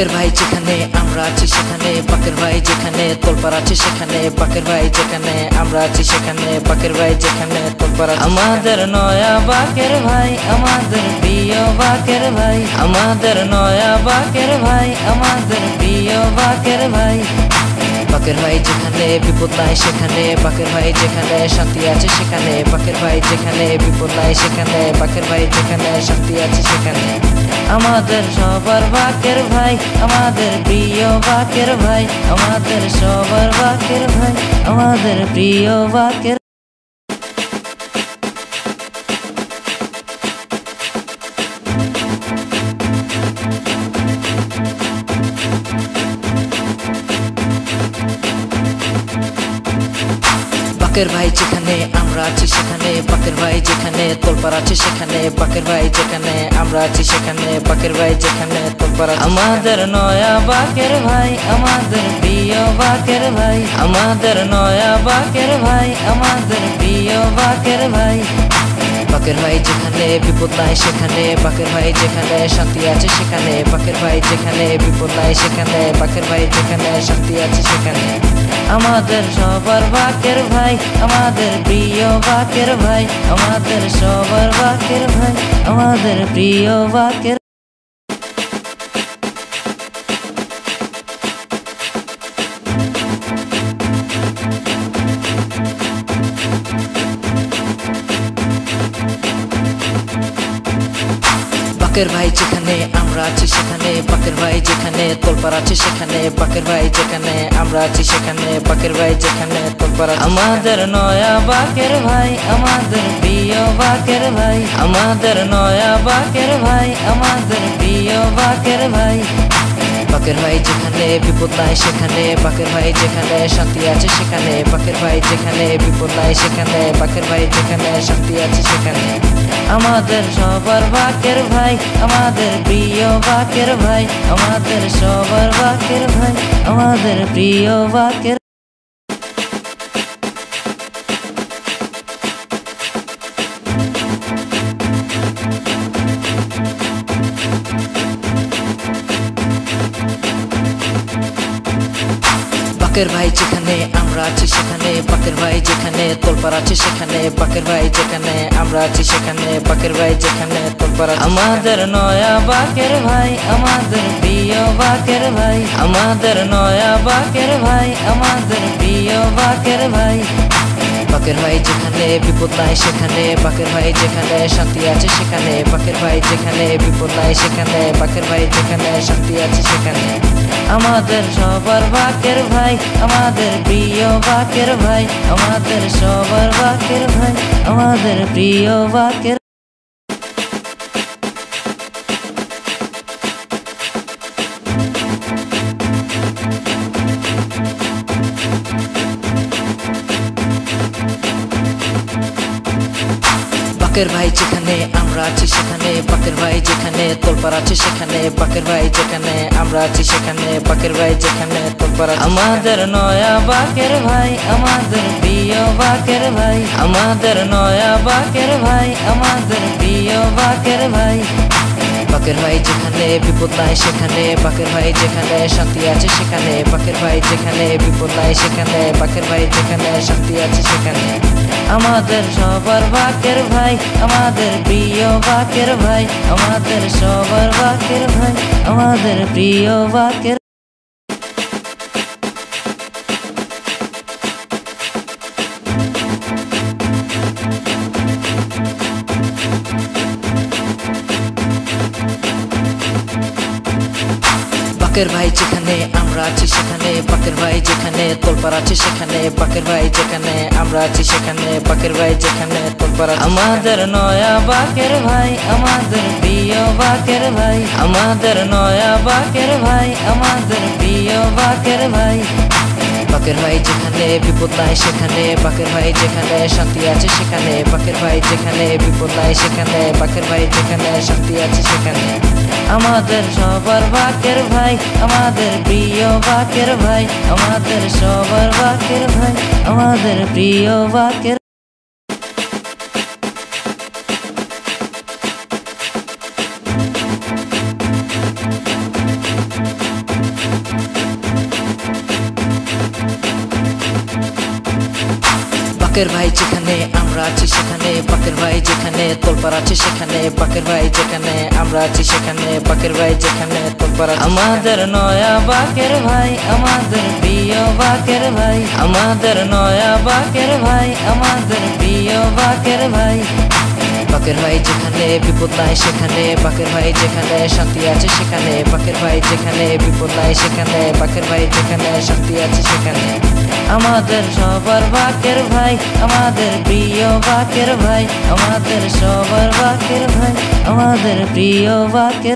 বাকের ভাই যেখানে আমরা আছি সেখানে, বাকের ভাই যেখানে তোলপাড় আছে সেখানে, বাকের ভাই যেখানে আমরা আছি সেখানে, বাকের ভাই যেখানে তোলপাড় আছে। আমাদের নয়া বাকের ভাই, আমাদের প্রিয় বাকের ভাই, আমাদের নয়া বাকের ভাই, আমাদের প্রিয় বাকের ভাই। বাকের ভাই যেখানে বিপদ নাই সেখানে, বাকের ভাই যেখানে শান্তি আছে সেখানে, বাকের ভাই যেখানে বিপদ নাই সেখানে, বাকের ভাই যেখানে শান্তি আছে সেখানে। আমাদের সবার বাকের ভাই, আমাদের প্রিয় বাকের ভাই, আমাদের সবার বাকের ভাই, আমাদের প্রিয় বাকের। বাকের ভাই যেখানে আমরা আছি সেখানে, বাকের ভাই যেখানে তোলপাড় আছে সেখানে, বাকের ভাই যেখানে আমরা আছি সেখানে, বাকের ভাই যেখানে তোলপাড় আছে। আমাদের নয়া বাকের ভাই, আমাদের প্রিয় বাকের ভাই, আমাদের নয়া বাকের ভাই, আমাদের প্রিয় বাকের ভাই। বাকের ভাই যেখানে বিপদ নাই সেখানে, বাকের ভাই যেখানে শান্তি আছে সেখানে, বাকের ভাই যেখানে বিপদ নাই সেখানে, বাকের ভাই যেখানে শান্তি আছে সেখানে। আমাদের সবার বাকের ভাই, আমাদের প্রিয় বাকের ভাই, আমাদের সবার বাকের ভাই, আমাদের প্রিয় বাকের। বাকের ভাই যেখানে আমরা আছি সেখানে, বাকের ভাই যেখানে তোলপাড় আছে সেখানে, বাকের ভাই যেখানে আমরা আছি সেখানে, বাকের ভাই যেখানে তোলপাড় আছে। আমাদের নয়া বাকের ভাই, আমাদের প্রিয় বাকের ভাই, আমাদের নয়া বাকের ভাই, আমাদের প্রিয় বাকের ভাই। বাকের ভাই যেখানে বিপদ নাই সেখানে, বাকের ভাই যেখানে শান্তি আছে সেখানে, বাকের ভাই যেখানে বিপদ নাই সেখানে, বাকের ভাই যেখানে শান্তি আছে সেখানে। আমাদের সবার বাকের ভাই, আমাদের প্রিয় বাকের ভাই, আমাদের সবার বাকের ভাই, আমাদের প্রিয় বাকের। বাকের ভাই যেখানে আমরা আছি সেখানে, বাকের ভাই যেখানে তোলপাড় আছে সেখানে, বাকের ভাই যেখানে আমরা আছি সেখানে, বাকের ভাই যেখানে তোলপাড় আছে। আমাদের নয়া বাকের ভাই, আমাদের প্রিয় বাকের ভাই, আমাদের নয়া বাকের ভাই, আমাদের প্রিয় বাকের ভাই। বাকের ভাই যেখানে বিপদ নাই সেখানে, বাকের ভাই যেখানে শান্তি আছে সেখানে, বাকের ভাই যেখানে বিপদ নাই সেখানে, বাকের ভাই যেখানে শান্তি আছে সেখানে। আমাদের সবার বাকের ভাই, আমাদের প্রিয় বাকের ভাই, আমাদের সবার বাকের ভাই, আমাদের প্রিয় বাকের। বাকের ভাই যেখানে আমরা আছি সেখানে, বাকের ভাই যেখানে তোলপাড় আছে সেখানে, বাকের ভাই যেখানে আমরা আছি সেখানে, বাকের ভাই যেখানে তোলপাড় আছে। আমাদের নয়া বাকের ভাই, আমাদের প্রিয় বাকের ভাই, আমাদের নয়া বাকের ভাই, আমাদের প্রিয় বাকের ভাই। বাকের ভাই যেখানে বিপদ নাই সেখানে, বাকের ভাই যেখানে শান্তি আছে সেখানে, বাকের ভাই যেখানে বিপদ নাই সেখানে, বাকের ভাই যেখানে শান্তি আছে সেখানে। আমাদের সবার বাকের ভাই, আমাদের প্রিয় বাকের ভাই, আমাদের সবার বাকের ভাই, আমাদের প্রিয় বাকের। বাকের ভাই যেখানে আমরা আছি সেখানে, বাকের ভাই যেখানে তোলপাড় আছে সেখানে, বাকের ভাই যেখানে আমরা আছি সেখানে, বাকের ভাই যেখানে তোলপাড় আছে। আমাদের নয়া বাকের ভাই, আমাদের প্রিয় বাকের ভাই, আমাদের নয়া বাকের ভাই, আমাদের প্রিয় বাকের ভাই। বাকের ভাই যেখানে বিপদ নাই সেখানে, বাকের ভাই যেখানে শান্তি আছে সেখানে, বাকের ভাই যেখানে বিপদ নাই সেখানে, বাকের ভাই যেখানে শান্তি আছে সেখানে। আমাদের সবার বাকের ভাই, আমাদের প্রিয় বাকের ভাই, আমাদের সবার বাকের ভাই, আমাদের প্রিয় বাকের। বাকের ভাই যেখানে আমরা আছি সেখানে, বাকের ভাই যেখানে তোলপাড় আছে সেখানে, বাকের ভাই যেখানে আমরা আছি সেখানে, বাকের ভাই যেখানে তোলপাড় আছে। আমাদের নয়া বাকের ভাই, আমাদের প্রিয় বাকের ভাই, আমাদের নয়া বাকের ভাই, আমাদের প্রিয় বাকের ভাই। বাকের ভাই যেখানে বিপদ নাই সেখানে, বাকের ভাই যেখানে শান্তি আছে সেখানে, বাকের ভাই যেখানে বিপদ নাই সেখানে, বাকের ভাই যেখানে শান্তি আছে সেখানে। আমাদের সবার বাকের ভাই, আমাদের প্রিয় বাকের ভাই, আমাদের সবার বাকের ভাই, আমাদের প্রিয় বাকের।